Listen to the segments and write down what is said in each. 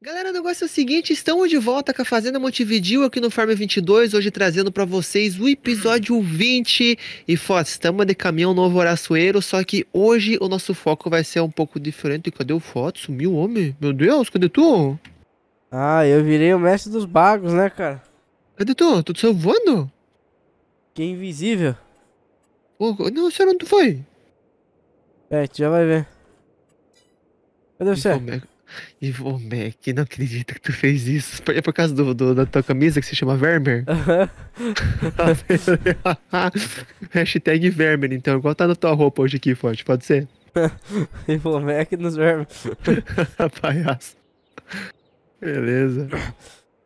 Galera, o negócio é o seguinte, estamos de volta com a Fazenda Montividiu aqui no Farm 22, hoje trazendo para vocês o episódio 20. E Foz, estamos de caminhão novo Araçoeiro, só que hoje o nosso foco vai ser um pouco diferente. Cadê o Foz? Sumiu, homem? Meu Deus, cadê tu? Ah, eu virei o mestre dos bagos, né, cara? Cadê tu? Tu saiu voando? Que invisível. Oh, não, senhor, onde tu foi? É, tu já vai ver. Cadê você? Ivo Mek, não acredito que tu fez isso. É por causa da tua camisa que se chama Vermeer? Hashtag Vermeer, então. Igual tá na tua roupa hoje aqui, Forte. Pode ser? Ivo Mek nos Vermeer. Palhaço. Beleza.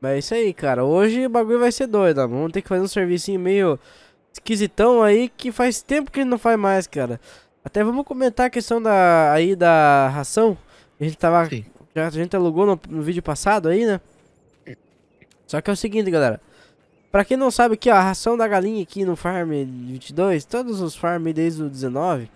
Mas é isso aí, cara. Hoje o bagulho vai ser doido. Vamos ter que fazer um servicinho meio esquisitão aí que faz tempo que a gente não faz mais, cara. Até vamos comentar a questão da ração. A gente tava... Sim. A gente alugou no vídeo passado aí, né? Só que é o seguinte, galera. Pra quem não sabe, aqui, ó, a ração da galinha aqui no Farm 22, todos os Farm desde o 19,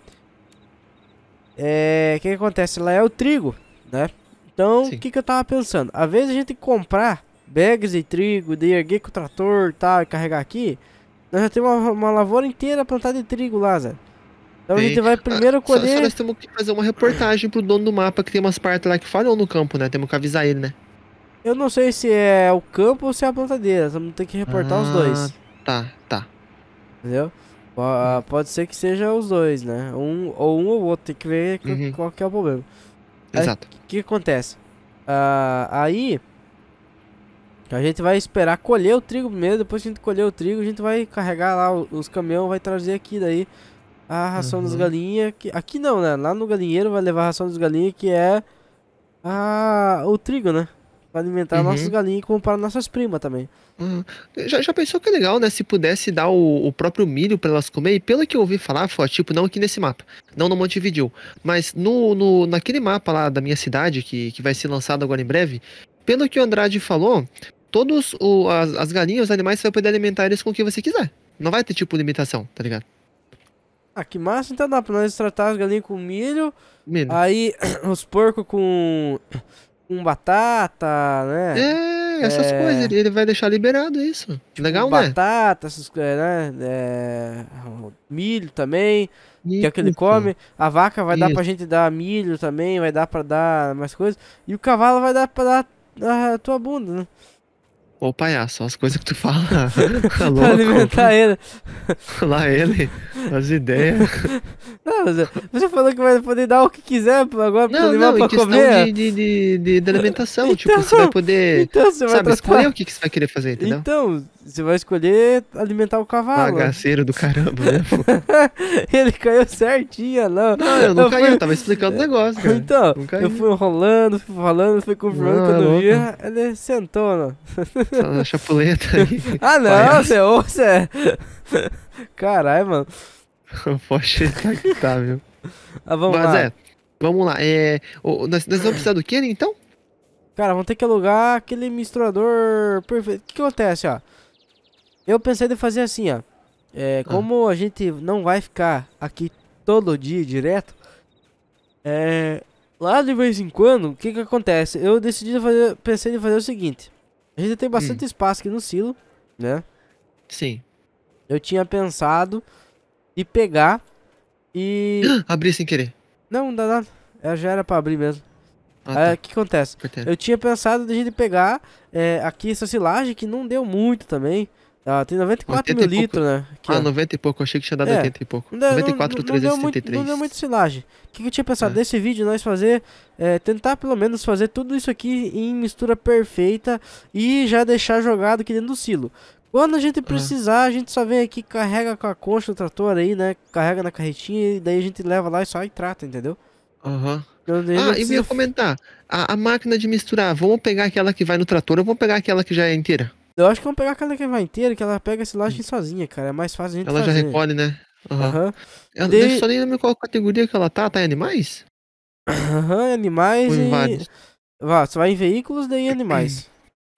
o que acontece? Lá é o trigo, né? Então, o que eu tava pensando? Às vezes a gente comprar bags de trigo, de erguer com o trator e tal, e carregar aqui, nós já temos uma lavoura inteira plantada de trigo lá, Zé. Então a gente vai primeiro colher... Só nós temos que fazer uma reportagem pro dono do mapa, que tem umas partes lá que falham no campo, né? Temos que avisar ele, né? Eu não sei se é o campo ou se é a plantadeira. Vamos ter que reportar os dois. Tá. Entendeu? Pode ser que seja os dois, né? Um ou outro. Tem que ver qual que é o problema. Exato. O que acontece? Aí... A gente vai esperar colher o trigo primeiro. Depois que a gente colher o trigo, a gente vai carregar lá os caminhões, vai trazer aqui daí... A ração das galinhas, que aqui não, né? Lá no galinheiro vai levar a ração das galinhas, que é o trigo, né? Pra alimentar nossas galinhas e comprar nossas primas também. Já pensou que é legal, né? Se pudesse dar o próprio milho pra elas comer. E pelo que eu ouvi falar, foi tipo, não aqui nesse mapa, não no Montividiu, mas naquele mapa lá da minha cidade, que vai ser lançado agora em breve. Pelo que o Andrade falou, todas as galinhas, os animais, você vai poder alimentar eles com o que você quiser. Não vai ter tipo limitação, tá ligado? Ah, que massa, então dá pra nós tratar as galinhas com milho. Aí os porcos com batata, né? É, essas coisas, ele vai deixar liberado isso. Tipo, legal, né? Batata, essas coisas, né? Milho também, que é o que ele come. A vaca vai dar pra gente dar milho também, vai dar pra dar mais coisas. E o cavalo vai dar pra dar a tua bunda, né? Ô, palhaço, as coisas que tu fala. Tá louco. Alimentar ele. Lá ele, as ideias. Não, você falou que vai poder dar o que quiser agora pro animal pra comer. Não, é questão de alimentação. Então, tipo, você vai poder, você sabe, vai escolher o que você vai querer fazer, entendeu? Então, você vai escolher alimentar o cavalo. Bagaceiro do caramba, né? Ele caiu certinho, não. Não, eu não caí, eu tava explicando o negócio, cara. Então, eu fui enrolando, fui falando, fui confirmando, quando via, ele sentou, não. Tá na chapuleta aí. Ah, não, você ouça. Caralho, mano. Poxa, tá, viu? Ah, vamos lá. Nós vamos precisar do que, então? Cara, vamos ter que alugar aquele misturador perfeito. O que acontece, ó? Eu pensei de fazer assim, ó. Como a gente não vai ficar aqui todo dia direto, lá de vez em quando, o que que acontece? Eu pensei em fazer o seguinte. A gente tem bastante espaço aqui no silo, né? Sim. Eu tinha pensado em pegar e... abrir sem querer. Não, não dá nada. Já era pra abrir mesmo. Aí, o que acontece? Portanto. Eu tinha pensado de a gente pegar aqui essa silagem, que não deu muito também. Tem 94 mil litros, né? Aqui, 90 e pouco. Eu achei que tinha dado 80 e pouco. 94,373. Não deu muito silagem. O que eu tinha pensado desse vídeo? Nós fazer... tentar pelo menos fazer tudo isso aqui em mistura perfeita e já deixar jogado aqui dentro do silo. Quando a gente precisar, a gente só vem aqui, carrega com a concha do trator aí, né? Carrega na carretinha e daí a gente leva lá e só trata, entendeu? Eu ia comentar. A máquina de misturar, vamos pegar aquela que vai no trator ou vamos pegar aquela que já é inteira? Eu acho que vamos pegar aquela que vai inteira, que ela pega a silagem sozinha, cara. É mais fácil a gente fazer. Ela já recolhe, né? Eu só nem lembro qual categoria que ela tá. Tá em animais? Animais e... Você vai em veículos, daí animais.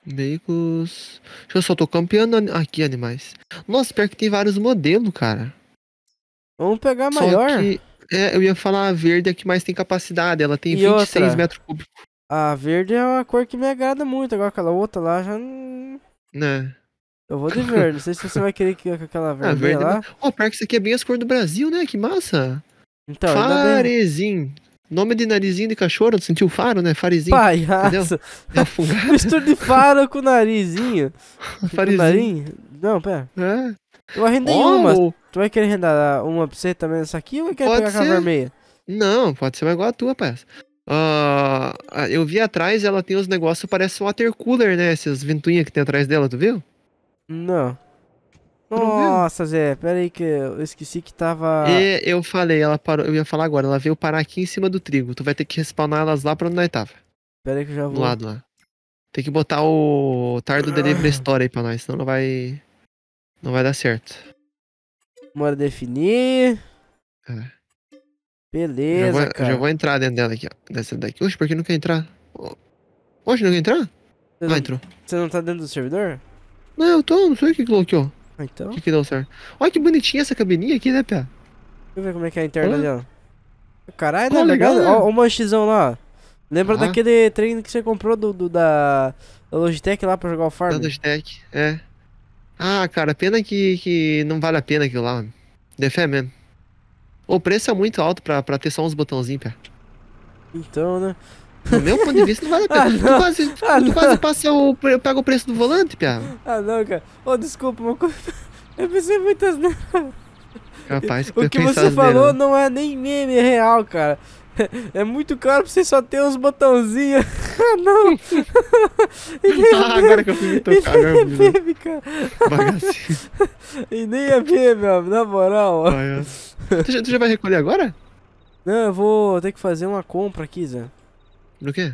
Veículos... Deixa eu só, tô campeando aqui animais. Nossa, pior que tem vários modelos, cara. Vamos pegar a maior. Eu ia falar a verde, a que mais tem capacidade. Ela tem 26 metros cúbicos. A verde é uma cor que me agrada muito, agora aquela outra lá já não... Né? Eu vou de verde, não sei se você vai querer que aquela verde, verde lá... Ó, pior que isso aqui é bem as cores do Brasil, né? Que massa! Então, Farezinho. Nome de narizinho de cachorro, sentiu o faro, né? Farezinho. Palhaço! É mistura de faro com narizinho. Farezinho. Narinho. Não, pera. É. Eu arrendei uma. Tu vai querer arrendar uma pra você também nessa aqui ou vai querer pegar aquela vermelha? Não, pode ser mais igual a tua, peça. Eu vi atrás, ela tem uns negócios, parece um water cooler, né? Essas ventoinhas que tem atrás dela, tu viu? Não. Nossa, Zé, pera aí que eu esqueci que tava... E eu falei, ela parou, eu ia falar agora, ela veio parar aqui em cima do trigo. Tu vai ter que respawnar elas lá pra onde nós tava. Pera aí que eu já vou. Do lado lá. Tem que botar o Tardo Delivery Store aí pra nós, senão não vai... Não vai dar certo. Bora definir. É. Beleza, cara. Já vou entrar dentro dela aqui, ó. Dessa daqui. Oxe, por que não quer entrar? Oxe, não quer entrar? Entrou. Você não tá dentro do servidor? Não, eu tô, não sei o que bloqueou. Então. O que deu certo? Olha que bonitinha essa cabininha aqui, né, Pia? Deixa eu ver como é que é a interna dela. Caralho, né? Legal, né? Ó o manchizão lá. Lembra daquele treino que você comprou da Logitech lá pra jogar o Farm? Da Logitech, é. Ah, cara, pena que não vale a pena aquilo lá. De fé mesmo. O preço é muito alto pra ter só uns botãozinhos, Pia. Então, né? Do meu ponto de vista, não vale a pena. Tu quase passa eu pego o preço do volante, Pia. Ah, não, cara. Ô, desculpa, uma coisa. Eu pensei muitas vezes. Rapaz, o que você falou não é nem meme, é real, cara. É muito caro pra você só ter uns botãozinhos. Ah, não. Agora que eu fui me tocar, agora é cara. E nem é meme, meu, na moral. Tu já vai recolher agora? Não, eu vou ter que fazer uma compra aqui, Zé. Do quê?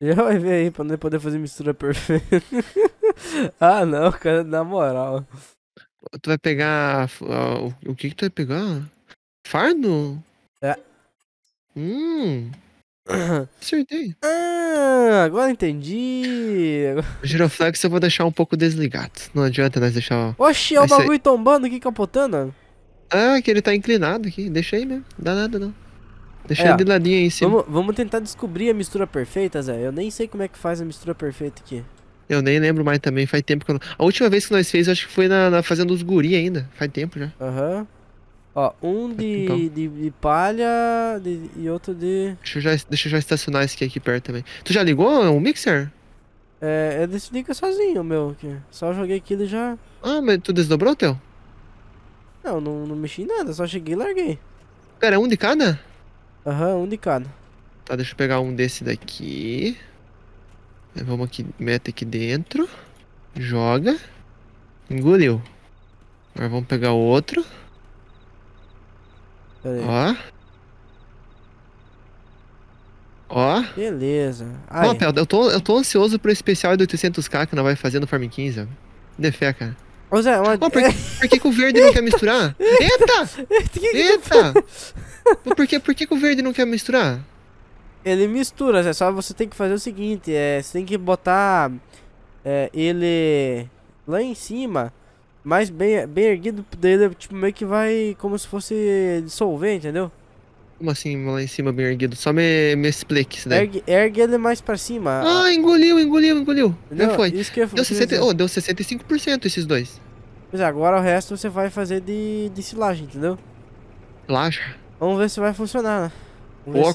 Já vai ver aí, pra não poder fazer mistura perfeita. Ah, não, cara, na moral. Tu vai pegar... O que tu vai pegar? Fardo? É. Acertei. Ah, agora entendi. O giroflex eu vou deixar um pouco desligado. Não adianta nós deixar... Oxi, é o bagulho tombando aqui, capotando. Ah, que ele tá inclinado aqui. Deixa aí mesmo, não dá nada não. Deixa ele de ladinho aí em cima. Vamos tentar descobrir a mistura perfeita, Zé. Eu nem sei como é que faz a mistura perfeita aqui. Eu nem lembro mais também, faz tempo que eu não... A última vez que nós fez, eu acho que foi na Fazenda dos Guri ainda. Faz tempo já. Aham. Ó, de palha e outro de... Deixa eu já estacionar esse aqui perto também. Tu já ligou o mixer? É, eu decidi que é sozinho o meu aqui. Só joguei aquilo e já... Ah, mas tu desdobrou o teu? Não, não mexi em nada, só cheguei e larguei. Cara, é um de cada? Aham, um de cada. Tá, deixa eu pegar um desse daqui. Vamos aqui, mete aqui dentro. Joga. Engoliu. Agora vamos pegar outro. Pera aí. Ó. Beleza. Ó, Pel, eu tô ansioso pro especial de 800k que nós vai fazer no Farm 15. De fé, cara. Ô, Zé, mas... oh, por que o verde não quer misturar? Eita! Eita! Por que o verde não quer misturar? Ele mistura, Zé, só você tem que fazer o seguinte, você tem que botar ele lá em cima, mas bem erguido dele, tipo, meio que vai como se fosse dissolver, entendeu? Como assim, lá em cima bem erguido? Só me explique isso daí. Ergue ele mais pra cima. Ah, engoliu. Não foi. Isso que deu, 60, deu 65% esses dois. Pois é, agora o resto você vai fazer de silagem, entendeu? Silagem? Vamos ver se vai funcionar, né? Bom.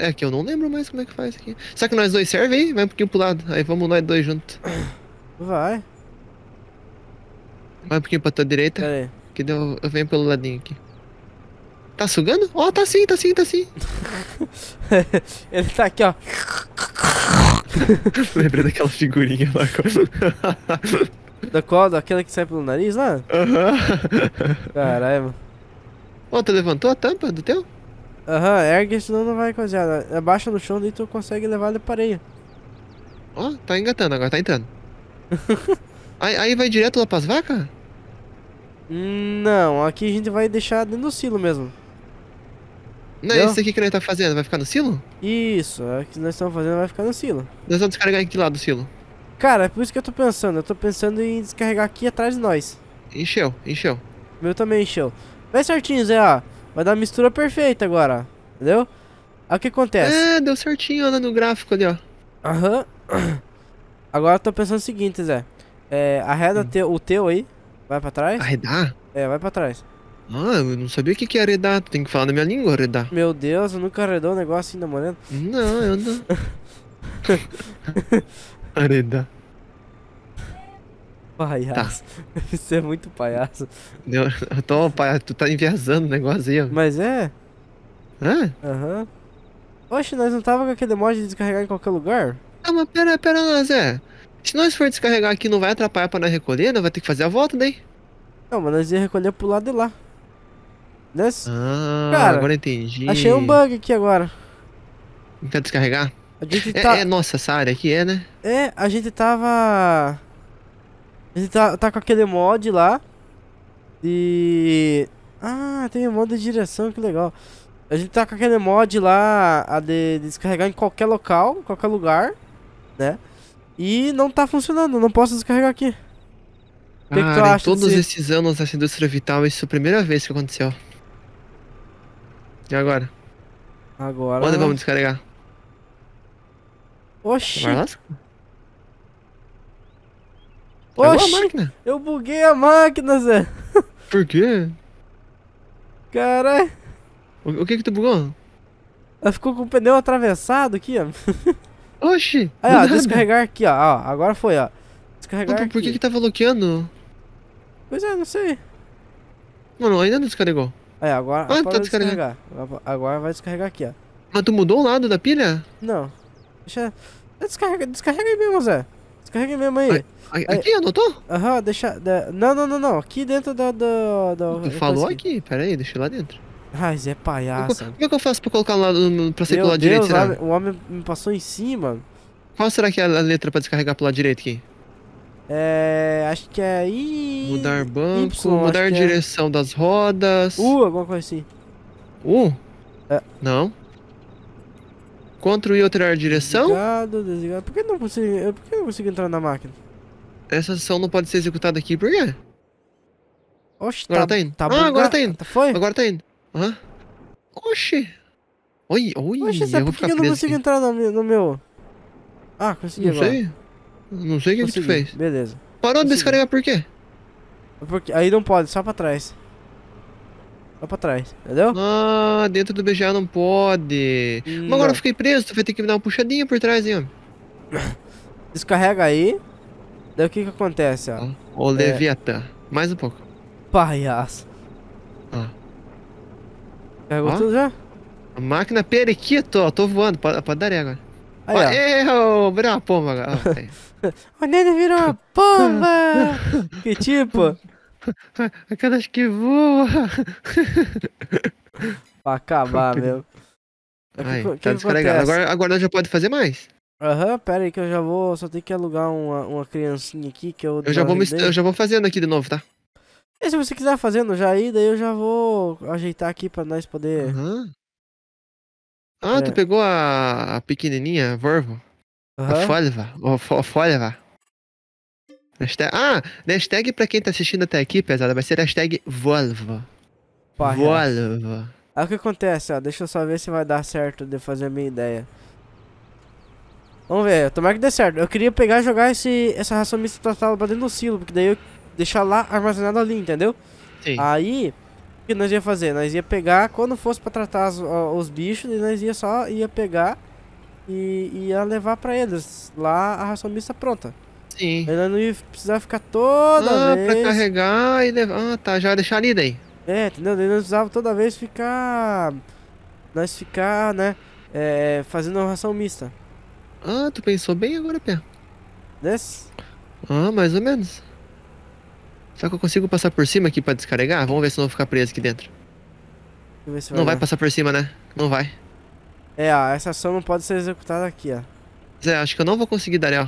É que eu não lembro mais como é que faz aqui. Será que nós dois serve aí? Vai um pouquinho pro lado. Aí vamos nós dois juntos. Vai. Vai um pouquinho pra tua direita. Pera aí. Que deu, eu venho pelo ladinho aqui. Tá sugando? Ó, oh, tá sim. Ele tá aqui, ó. Lembrei daquela figurinha lá. Da qual? Daquela que sai pelo nariz lá? Aham. Caralho, mano. Ó, tu levantou a tampa do teu? Aham, ergue, senão não vai coisar. Abaixa no chão, daí tu consegue levar ele para areia. Ó, tá engatando agora, tá entrando. aí vai direto lá pras vacas? Não, aqui a gente vai deixar dentro do silo mesmo. Não é isso aqui que nós tá fazendo? Vai ficar no silo? Isso, é o que nós estamos fazendo, vai ficar no silo. Nós vamos descarregar em que lado do silo? Cara, é por isso que eu tô pensando. Eu tô pensando em descarregar aqui atrás de nós. Encheu. O meu também encheu. Vai certinho, Zé, ó. Vai dar a mistura perfeita agora, entendeu? Aí o que acontece? É, deu certinho lá no gráfico ali, ó. Aham. Agora eu tô pensando o seguinte, Zé. É, arreda o teu aí. Vai pra trás. Arredar? É, vai pra trás. Ah, eu não sabia o que é arredar. Tu tem que falar na minha língua, arredar. Meu Deus, eu nunca arredou um negócio ainda, moreno. Não, eu não. Arredar. Palhaço. Tá. Você é muito palhaço. Eu tô palhaço. Tu tá enviesando o negócio aí, ó. Mas é? Hã? Aham. Uhum. Oxe, nós não tava com aquele mod de descarregar em qualquer lugar? Ah, mas pera, Zé. Se nós for descarregar aqui, não vai atrapalhar pra nós recolher? Nós vai ter que fazer a volta daí. Não, mas nós ia recolher pro lado de lá. Nesse... Ah, cara, agora entendi. Achei um bug aqui agora. Não quer descarregar? A gente tá... é nossa, essa área aqui é, né? É, a gente tava... A gente tá com aquele mod lá. E... Ah, tem um mod de direção, que legal. A gente tá com aquele mod lá, a de descarregar em qualquer local, qualquer lugar, né? E não tá funcionando, não posso descarregar aqui. O que que tu acha todos esses anos nessa indústria vital, isso é a primeira vez que aconteceu. E agora? Agora... Onde vamos descarregar? Oxi! Oxi! Eu buguei a máquina, Zé! Por quê? Caralho! O que que tu bugou? Ela ficou com o pneu atravessado aqui, ó. Oxi! Aí, ó, descarregar aqui, ó. Agora foi, ó. Descarregar aqui. Por que tava bloqueando? Pois é, não sei. Mano, ainda não descarregou. Aí, agora tá descarregando. Agora vai descarregar aqui, ó. Mas tu mudou o lado da pilha? Não. Deixa... Descarrega aí mesmo, Zé. Descarrega aí mesmo aí. Aqui, anotou? Aham, deixa... Não. Aqui dentro da... Tu falou aqui. Pera aí, deixa lá dentro. Ai, Zé palhaço. Como é que eu faço pra colocar lá pra sair pro lado direito? Lá, o homem me passou em cima. Qual será que é a letra pra descarregar pro lado direito aqui? É. Acho que é. Mudar banco, y, mudar direção das rodas. Alguma coisa assim. É. Não. Ctrl e alterar a direção? Desligado. Por que não consigo? Por que eu não consigo entrar na máquina? Essa ação não pode ser executada aqui, por quê? Oxe, agora tá indo. Agora tá indo. Foi? Agora tá indo. Hã? Oxi! Oi! Oxi, Zé, por que eu não consigo entrar no meu... Ah, consegui agora. Não sei o que tu fez. Beleza. Parou de descarregar por quê? Porque aí não pode, só pra trás. Só pra trás, entendeu? Ah, dentro do BGA não pode. Mas agora eu fiquei preso, tu vai ter que me dar uma puxadinha por trás, hein, homem. Descarrega aí. Daí o que que acontece, ó. O Leviatã. Mais um pouco. Palhaço. Pegou tudo já? A máquina periquito, ó, tô voando, pode dar agora. Aí, ó. Virou uma pomba agora. O Nene virou uma pomba! Que tipo? Aquelas que voam. Pra acabar, meu. Ai, tá descarregado. Agora já pode fazer mais? Aham, pera aí que eu já vou, só tem que alugar uma criancinha aqui que eu... Eu já vou fazendo aqui de novo, tá? E se você quiser fazendo já aí, daí eu já vou ajeitar aqui pra nós poder... Uhum. Ah, tu pegou a pequenininha, a Volvo? A Volvo. Hashtag pra quem tá assistindo até aqui, pesada, vai ser hashtag Volvo. Porra, Volvo. Aí o que acontece, ó, deixa eu só ver se vai dar certo de fazer a minha ideia. Vamos ver, tomara que dê certo. Eu queria pegar e jogar essa ração mista total pra dentro do silo, porque daí eu... Deixar lá armazenado ali, entendeu? Sim. Aí, o que nós ia fazer? Nós ia pegar, quando fosse pra tratar os bichos, nós ia só pegar e ia levar pra eles lá a ração mista pronta. Sim. Ela não ia precisar ficar toda vez... pra carregar e levar... Ah, tá, já ia deixar ali daí. É, entendeu? Nós precisava toda vez ficar... Nós ficar, né, fazendo a ração mista. Ah, tu pensou bem agora, Pé. Desce? Ah, mais ou menos. Será que eu consigo passar por cima aqui pra descarregar? Vamos ver se eu não vou ficar preso aqui dentro. Não vai passar por cima, né? Não vai. É, ó, essa ação não pode ser executada aqui, ó. Zé, acho que eu não vou conseguir dar, ó.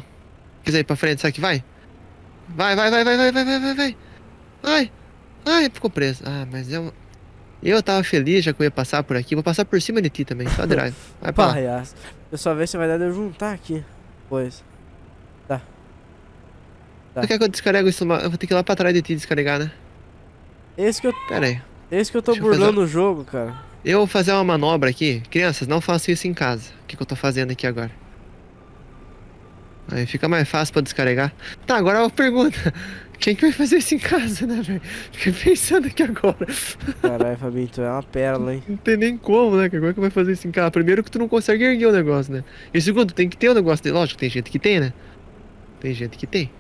Quer dizer, pra frente, será que vai? Vai. Ai, ficou preso. Ah, mas eu... Eu tava feliz já que eu ia passar por aqui. Vou passar por cima de ti também, só drive. Vai pra lá. Eu só ver se vai dar de eu juntar aqui. Pois. Tá. Tu quer que eu descarrego isso? Eu vou ter que ir lá pra trás de ti descarregar, né? Pera aí. Esse que eu tô burlando o jogo, cara. Eu vou fazer uma manobra aqui. Crianças, não façam isso em casa. O que, que eu tô fazendo aqui agora? Aí fica mais fácil pra descarregar. Tá, agora eu pergunto. Quem que vai fazer isso em casa, né, velho? Fiquei pensando aqui agora. Caralho, Fabinho, tu é uma pérola, hein? Não tem nem como, né? Como é que vai fazer isso em casa? Primeiro que tu não consegue erguer o negócio, né? E segundo, tem que ter o negócio. Lógico, tem gente que tem, né? Tem gente que tem.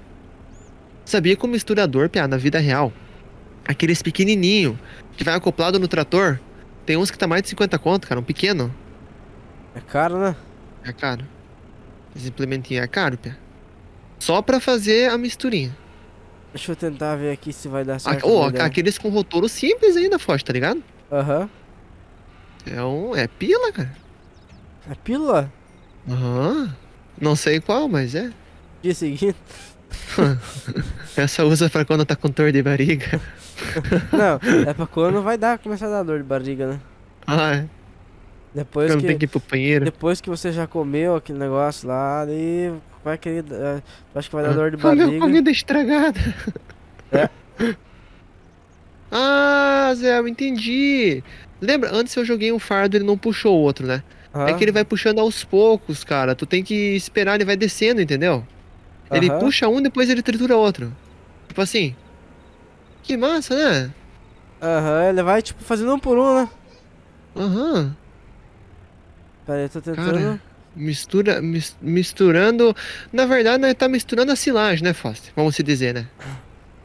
Sabia que o misturador, piá, na vida real, aqueles pequenininho que vai acoplado no trator, tem uns que tá mais de 50 conto, cara, um pequeno. É caro, né? É caro. Esse implementinho é caro, piá. Só pra fazer a misturinha. Deixa eu tentar ver aqui se vai dar certo. Ou aqueles com rotor simples ainda, Foch, tá ligado? Aham. Uhum. É pila, cara. É pila? Aham. Uhum. Não sei qual, mas é. Dia seguinte. Essa usa pra quando tá com dor de barriga. Não, é pra quando vai dar, começar a dar dor de barriga, né? Ah, é. Depois que, não tem que ir pro banheiro. Depois que você já comeu aquele negócio lá, daí vai querer. Acho que vai dar dor de barriga. Olha a comida estragada. É. Ah, Zé, eu entendi. Lembra, antes eu joguei um fardo e ele não puxou o outro, né? Ah. É que ele vai puxando aos poucos, cara. Tu tem que esperar, ele vai descendo, entendeu? Ele puxa um, depois ele tritura outro. Tipo assim. Que massa, né? Aham, ele vai tipo fazendo um por um, né? Aham. Pera aí, eu tô tentando... Cara, misturando... Na verdade, né, tá misturando a silagem, né, Foster? Vamos se dizer, né?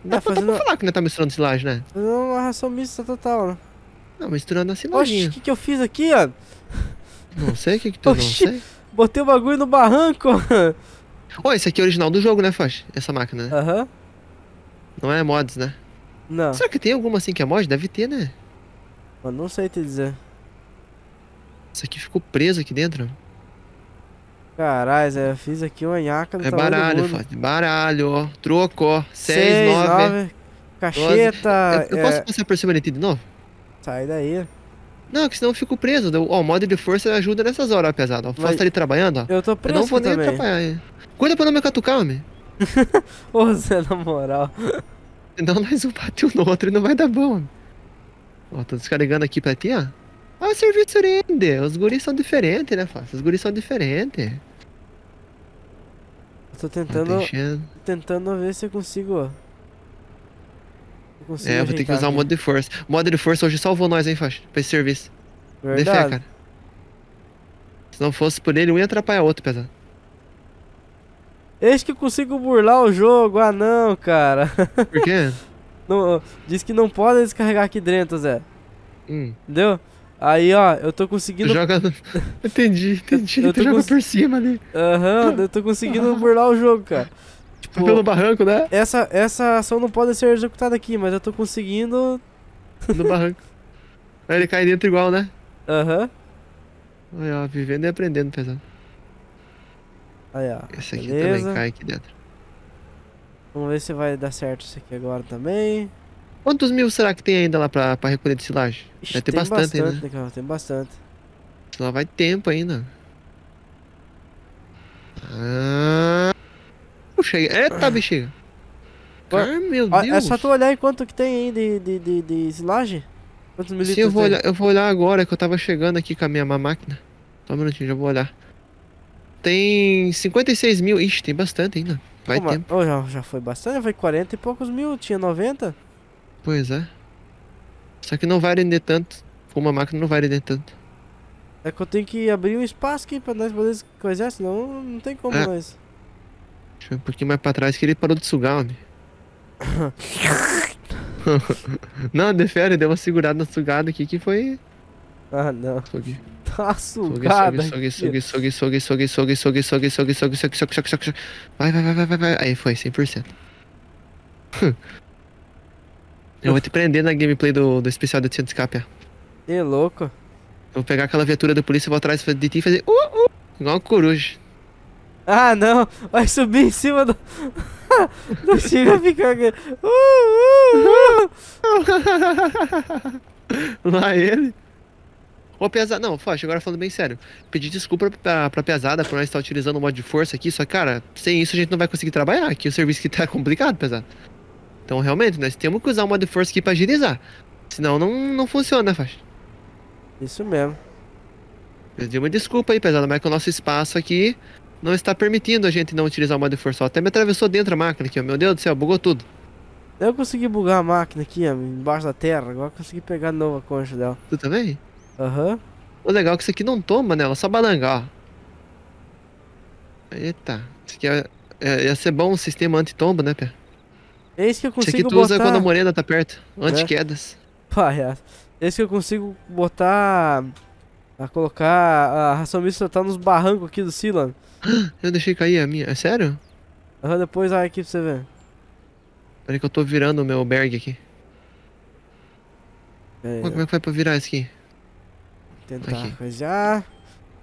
Dá pra falar que não tá misturando silagem, né? Não, uma ração mista total, né? Não, misturando a silagem. Oxi, o que eu fiz aqui, ó? Não sei o que tu... Oxi, não sei. Botei o bagulho no barranco. Ó, esse aqui é original do jogo, né, Foch? Essa máquina, né? Aham. Não é mods, né? Não. Será que tem alguma assim que é mod? Deve ter, né? Eu não sei te dizer. Isso aqui ficou preso aqui dentro. Caralho, Zé, eu fiz aqui uma nhaca do tamanho do mundo. É baralho, Foch. Baralho, troco, 6, 9, cacheta... 12. Eu posso passar por cima de novo? Sai daí. Não, que senão eu fico preso. Ó, o mod de força ajuda nessas horas, ó, pesado. Ó, o Foch tá ali trabalhando, ó. Eu tô preso também. Eu não vou nem atrapalhar ele. Cuida pra não me catucar, homem. Ô, Zé, na moral. Senão nós um bate um no outro e não vai dar bom, homem. Ó, tô descarregando aqui pra ti, ó. Ó, o serviço rende. Os guris são diferentes, né, Fácil? Os guris são diferentes. Eu tô tentando ver se eu consigo... É, vou ter que usar o modo de força. O modo de força hoje salvou nós, hein, Fácil? Pra esse serviço. Verdade. De fé, cara. Se não fosse por ele, um ia atrapalhar o outro, pesado. Eis que eu consigo burlar o jogo, ah não, cara. Por quê? Não, diz que não pode descarregar aqui dentro, Zé. Entendeu? Aí, ó, eu tô conseguindo... Joga... Entendi, eu tô joga por cima ali. Aham, eu tô conseguindo burlar o jogo, cara. Tipo, pelo barranco, né? Essa ação não pode ser executada aqui, mas eu tô conseguindo... No barranco. Aí ele cai dentro igual, né? Aham. Aí, ó, vivendo e aprendendo, pesado. Aí, ó, esse aqui também cai aqui dentro. Vamos ver se vai dar certo isso aqui agora também. Quantos mil será que tem ainda lá pra recolher de silagem? Vai ter bastante ainda. Tem bastante, cara, tem bastante. Isso lá vai tempo ainda. Ah... Puxa, eita, bexiga. Ah, meu Deus. É só tu olhar aí quanto que tem aí de silagem? Quantos mililitros tem? Sim, eu vou olhar agora, que eu tava chegando aqui com a minha máquina. Só um minutinho, já vou olhar. Tem 56 mil, ixi, tem bastante ainda. Vai tempo. Oh, já foi bastante, já foi 40 e poucos mil, tinha 90. Pois é. Só que não vai render tanto, com uma máquina não vai render tanto. É que eu tenho que abrir um espaço aqui pra nós poder coisar, senão não tem como nós. Deixa eu um pouquinho mais pra trás que ele parou de sugar, homem. Não, de férias, deu uma segurada na sugada aqui que foi... Ah, não. Tá sugada. Vai. Aí foi, 100%. Eu vou te prender na gameplay do especial do Tinha de Escape. É louco. Eu vou pegar aquela viatura da polícia, vou atrás de ti e fazer... Igual uma coruja. Ah, não. Vai subir em cima do... Não chega, fica... Lá ele... Ô, pesada, não, Foch, agora falando bem sério. Pedi desculpa pra pesada por nós estar utilizando o modo de força aqui, só que, cara, sem isso a gente não vai conseguir trabalhar, aqui o serviço que tá complicado, pesado. Então, realmente, nós temos que usar o modo de força aqui pra agilizar. Senão, não funciona, Foch. Isso mesmo. Pedi uma desculpa aí, pesado, mas que o nosso espaço aqui não está permitindo a gente não utilizar o modo de força. Até me atravessou dentro a máquina aqui, ó. Meu Deus do céu, bugou tudo. Eu consegui bugar a máquina aqui, ó, embaixo da terra. Agora consegui pegar de novo a concha dela. Tu também? Aham. Uhum. O legal é que isso aqui não toma nela, só balanga, ó. Eita. Isso aqui ia ser bom um sistema anti-tombo, né, Pé? É isso que eu consigo botar. Isso aqui tu usa quando a morena tá perto. Anti-quedas. Palhaço. É isso que eu consigo botar... A colocar... A ração mista tá nos barrancos aqui do Silan. Eu deixei cair a minha. É sério? Aham, uhum, depois vai aqui pra você ver. Peraí que eu tô virando o meu berg aqui. É, como é que vai pra virar isso aqui? Tentar aqui. Coisar.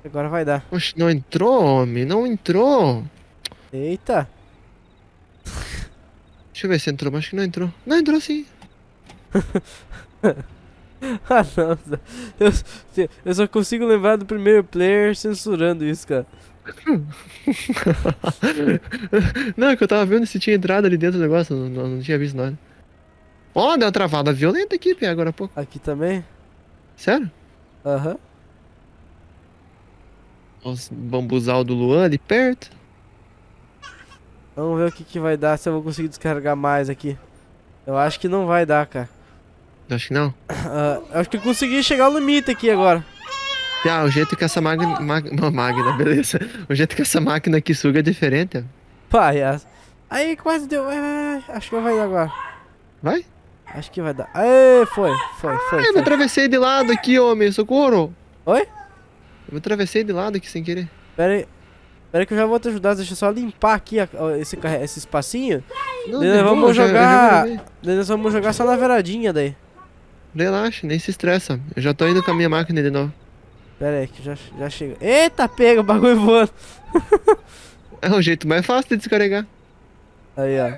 Agora vai dar. Oxe, não entrou, homem. Não entrou. Eita. Deixa eu ver se entrou, mas acho que não entrou. Não, entrou sim. Ah, não. Eu só consigo lembrar do primeiro player censurando isso, cara. Não, é que eu tava vendo se tinha entrado ali dentro do negócio, não tinha visto nada. Ó, oh, deu uma travada violenta aqui, Pé, agora há pouco. Aqui também? Sério? Aham. Uhum. Os bambuzal do Luan ali perto. Vamos ver o que que vai dar, se eu vou conseguir descarregar mais aqui. Eu acho que não vai dar, cara. Acho que não? Acho que eu consegui chegar ao limite aqui agora. Ah, o jeito que essa máquina... beleza. O jeito que essa máquina aqui suga é diferente. Pai, aí quase deu... Acho que vai agora. Vai? Acho que vai dar. Aê, foi. Eu me atravessei de lado aqui, homem. Socorro. Oi? Eu me atravessei de lado aqui sem querer. Pera aí que eu já vou te ajudar. Deixa eu só limpar aqui esse espacinho. Não, nós vamos jogar só na veradinha daí. Relaxa, nem se estressa. Eu já tô indo com a minha máquina de novo. Pera aí, que já chega. Eita, pega o bagulho voando. É o jeito mais fácil de descarregar. Aí, ó.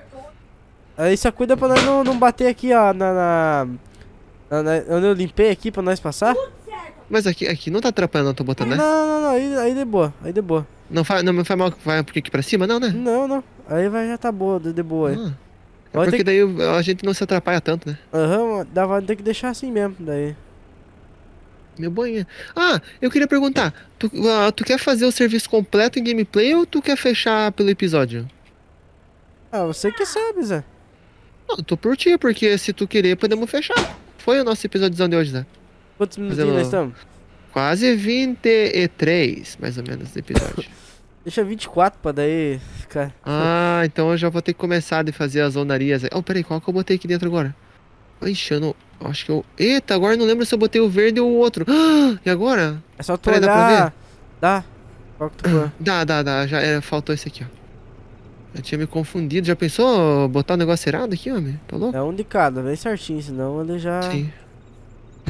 Aí só cuida pra nós não bater aqui, ó, onde eu limpei aqui pra nós passar. Mas aqui não tá atrapalhando, eu tô botando, né? Não, aí de boa, Não faz mal que vai aqui pra cima, não, né? Não. Aí já tá boa, de boa aí. É porque daí a gente não se atrapalha tanto, né? Aham, vai ter que deixar assim mesmo, daí. Meu banheiro. Ah, eu queria perguntar, tu quer fazer o serviço completo em gameplay ou tu quer fechar pelo episódio? Ah, você que sabe, Zé. Não, tô por ti, porque se tu querer, podemos fechar. Foi o nosso episódiozão de hoje, Zé. Quantos minutos nós estamos? Quase 23, mais ou menos, de episódio. Deixa 24 pra daí ficar... Ah, então eu já vou ter que começar de fazer as ondarias. Oh, peraí, qual que eu botei aqui dentro agora? Ixi, eu não... Acho que eu... Eita, agora eu não lembro se eu botei o verde ou o outro. Ah, e agora? É só tu peraí, olhar. Dá pra ver? Dá. Qual que tu vai? Dá. Já era, faltou esse aqui, ó. Eu tinha me confundido. Já pensou botar o um negócio errado aqui, homem? Tá louco? É um de cada, bem certinho, senão ele já... Sim.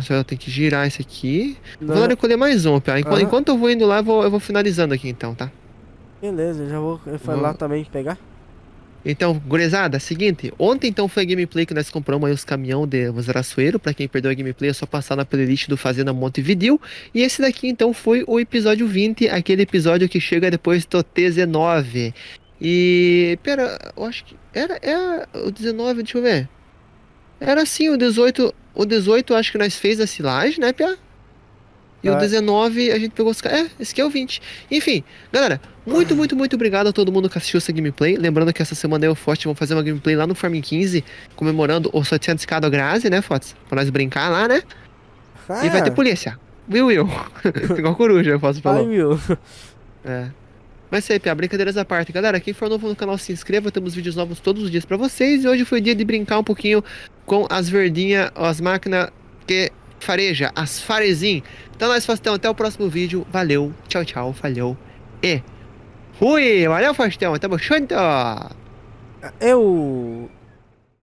Só eu tenho que girar esse aqui. Não. Vou lá recolher mais um, Pia. Enquanto eu vou indo lá, eu vou finalizando aqui então, tá? Beleza, eu já vou lá também pegar. Então, gurizada, seguinte, ontem então foi a gameplay que nós compramos aí os caminhão de Zaraçoeiro. Pra quem perdeu a gameplay é só passar na playlist do Fazenda Montividiu. E esse daqui então foi o episódio 20, aquele episódio que chega depois do 19. E, pera, eu acho que era o 19, deixa eu ver. Era sim, o 18, acho que nós fez a silagem, né, Pia? E o 19 a gente pegou os caras. Esse aqui é o 20. Enfim, galera, muito obrigado a todo mundo que assistiu essa gameplay. Lembrando que essa semana eu e o Fotes vão fazer uma gameplay lá no Farm 15, comemorando os 700k do Grazi, né, Fotes? Pra nós brincar lá, né? Ah. E vai ter polícia. Will. Igual coruja, eu posso falar. Ai, Will. É. Mas isso aí, Pia, brincadeiras à parte. Galera, quem for novo no canal, se inscreva. Temos vídeos novos todos os dias pra vocês. E hoje foi dia de brincar um pouquinho com as verdinhas, as máquinas que... fareja, as farezin. Então nós, Fastão, até o próximo vídeo. Valeu, tchau, falhou e fui. Valeu, Fastão, tamo junto. Eu...